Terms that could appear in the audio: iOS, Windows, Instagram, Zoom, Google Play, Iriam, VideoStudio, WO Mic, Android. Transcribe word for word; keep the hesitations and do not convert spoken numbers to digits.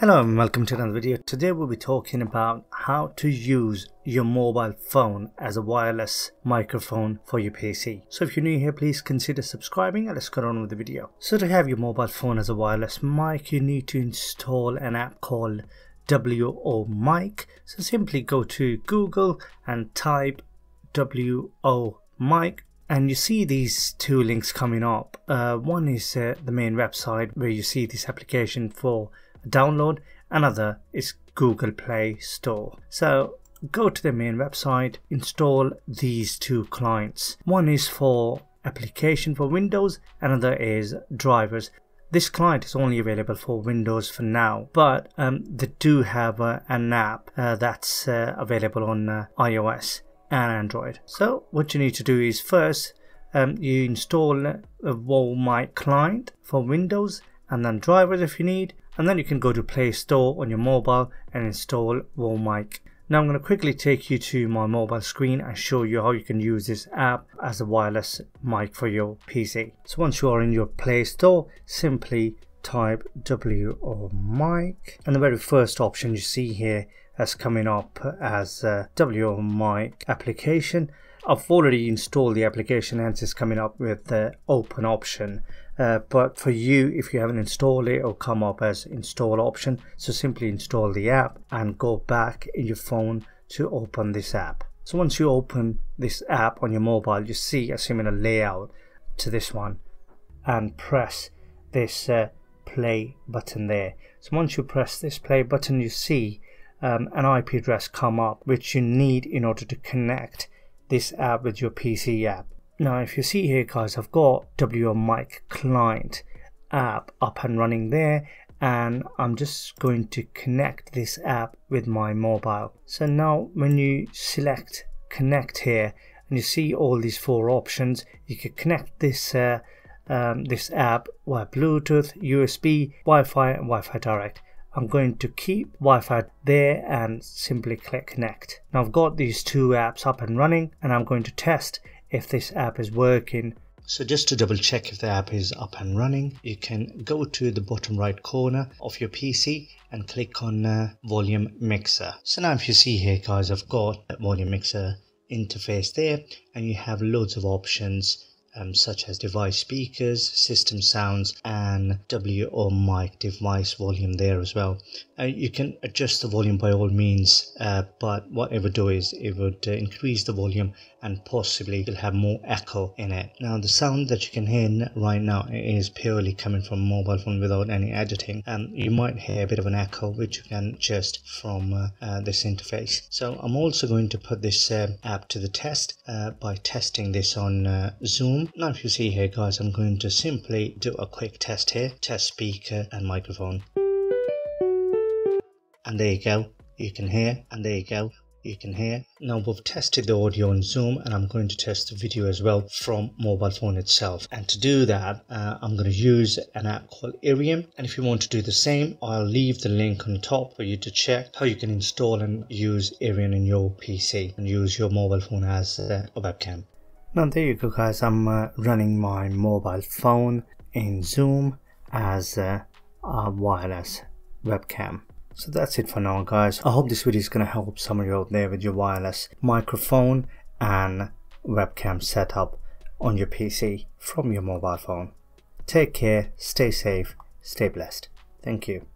Hello and welcome to another video. Today we'll be talking about how to use your mobile phone as a wireless microphone for your P C. So if you're new here, please consider subscribing and let's get on with the video. So to have your mobile phone as a wireless mic, you need to install an app called W O Mic. So simply go to Google and type W O Mic. And you see these two links coming up. Uh, one is uh, the main website where you see this application for download. Another is Google Play Store. So go to the main website, install these two clients. One is for application for Windows, another is drivers. This client is only available for Windows for now, but um, they do have uh, an app uh, that's uh, available on uh, iOS and Android. So what you need to do is first um, you install a W O Mic client for Windows and then drivers if you need, and then you can go to Play Store on your mobile and install W O Mic. Now I'm going to quickly take you to my mobile screen and show you how you can use this app as a wireless mic for your P C. So once you are in your Play Store, simply type W O Mic, and the very first option you see here that's coming up as W O Mic application. I've already installed the application, hence it's coming up with the open option. Uh, but for you, if you haven't installed it, it'll come up as install option. So simply install the app and go back in your phone to open this app. So once you open this app on your mobile, you see a similar layout to this one, and press this uh, play button there. So once you press this play button, you see Um, an I P address come up which you need in order to connect this app with your P C app. Now if you see here guys, I've got W O Mic client app up and running there, and I'm just going to connect this app with my mobile. So now when you select connect here and you see all these four options, you can connect this uh, um, this app via Bluetooth, U S B, Wi-Fi and Wi-Fi Direct. I'm going to keep Wi-Fi there and simply click connect. Now I've got these two apps up and running, and I'm going to test if this app is working. So just to double check if the app is up and running, you can go to the bottom right corner of your P C and click on uh, volume mixer. So now if you see here guys, I've got that volume mixer interface there, and you have loads of options Um, such as device speakers, system sounds and W O Mic device volume there as well. Uh, you can adjust the volume by all means, uh, but what it would do is it would uh, increase the volume and possibly it'll have more echo in it. Now the sound that you can hear right now is purely coming from mobile phone without any editing, and you might hear a bit of an echo which you can adjust from uh, uh, this interface. So I'm also going to put this uh, app to the test uh, by testing this on uh, Zoom. Now if you see here guys, I'm going to simply do a quick test here, test speaker and microphone, and there you go, you can hear, and there you go, you can hear. Now we've tested the audio on Zoom, and I'm going to test the video as well from mobile phone itself, and to do that uh, I'm going to use an app called Iriam, and if you want to do the same, I'll leave the link on top for you to check how you can install and use Iriam in your P C and use your mobile phone as uh, a webcam. Now there you go guys, I'm uh, running my mobile phone in Zoom as uh, a wireless webcam. So that's it for now guys. I hope this video is going to help some of you out there with your wireless microphone and webcam setup on your P C from your mobile phone. Take care, stay safe, stay blessed. Thank you.